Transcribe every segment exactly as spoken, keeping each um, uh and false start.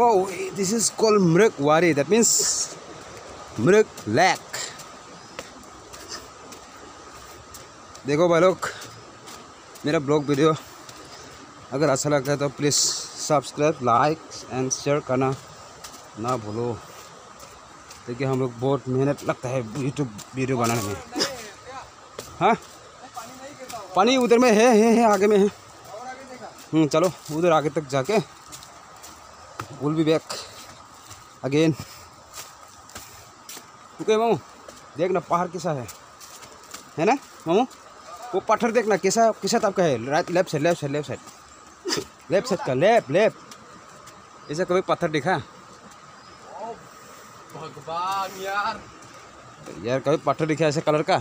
Oh, this is called Mrik wari. That means Mrik lake. देखो भाई लोग, मेरा ब्लॉग वीडियो अगर अच्छा लगता है तो please subscribe, like and share करना ना भूलो। देखिए हम लोग बहुत मेहनत लगता है यूट्यूब वीडियो बनाने में। हाँ, पानी उधर में है है है आगे में है। हम्म चलो उधर आगे तक जाके will be back again. Okay मामू, देखना पहाड़ कैसा है, है ना मामू? वो पत्थर देखना कैसा कैसा आपका है। Right, left side, left side, left side, left side का लेफ्ट लेफ्ट। ऐसा कभी पत्थर दिखा भगवान यार, यार कभी पत्थर दिखा ऐसे कलर का?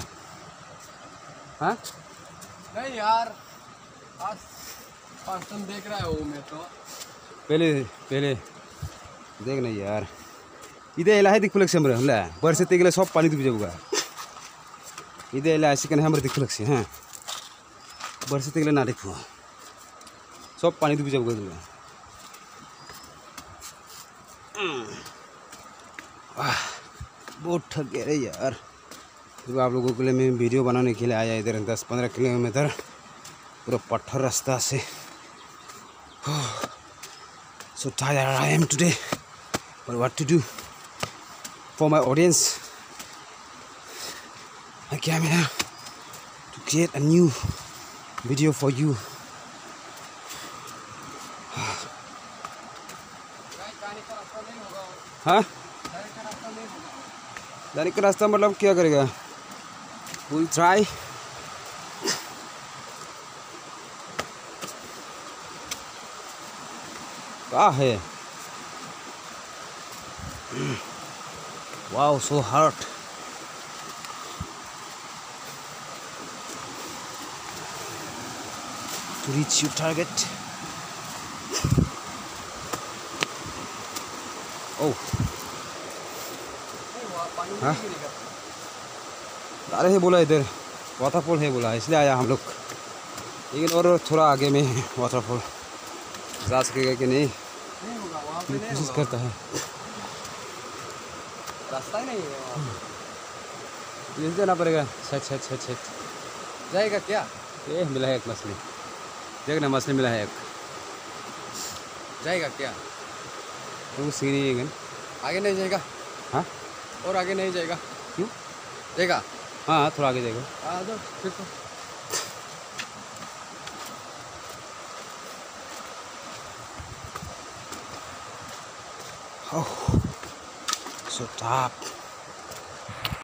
हाँ नहीं यार, आज पर्सन देख रहा है वो। मैं तो पहले पहले देख नहीं यार, इधर इला है दिखुलक से हमरे हमला बरसे तेगले सब पानी डूब जाऊगा। इधर इला ऐसे कने हमरे दिखुलक से। हाँ बरसे तेगले ना देखो सब पानी डूब जाऊगा। वाह बहुत थक गया रे यार। तो आप लोगों के लिए मैं वीडियो बनाने के लिए आया इधर दस पंद्रह किलोमीटर पूरा पत्थर रास्ता से। So tired I am today, but what to do for my audience? I came here to create a new video for you. हाँ, जाने का रास्ता मतलब क्या करेगा? We'll try. क्या है? Wow so hard. To reach your target. Oh हाँ, अरे है बोला इधर वाटरफॉल है बोला, इसलिए आया हम लोग। लेकिन और थोड़ा आगे में वाटरफॉल जा सकेगा कि नहीं, नहीं कोशिश करता है। रास्ता ही नहीं है, जाना पड़ेगा। छत छत छत छत जाएगा क्या? ये मिला है एक मछली, देखना मछली मिला है एक। जाएगा क्या वो? सीन ही है, आगे नहीं जाएगा। हाँ और आगे नहीं जाएगा क्यों? जाएगा हाँ, थोड़ा आगे जाएगा। आ जाओ फिर तो। Oh, so tough.